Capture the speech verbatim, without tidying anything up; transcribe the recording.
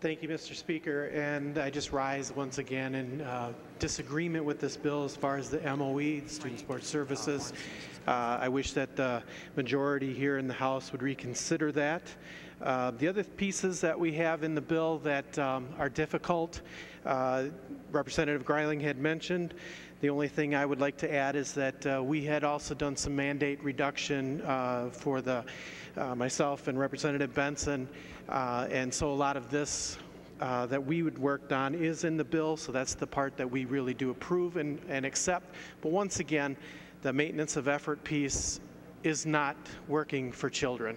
Thank you, Mister Speaker. And I just rise once again in uh, disagreement with this bill as far as the M O E, the Student Support Services. Uh, I wish that the majority here in the House would reconsider that. Uh, the other pieces that we have in the bill that um, are difficult, uh, Representative Greiling had mentioned. The only thing I would like to add is that uh, we had also done some mandate reduction uh, for the uh, myself and Representative Benson, uh, and so a lot of this uh, that we would worked on is in the bill, so that's the part that we really do approve and, and accept. But once again, the maintenance of effort piece is not working for children.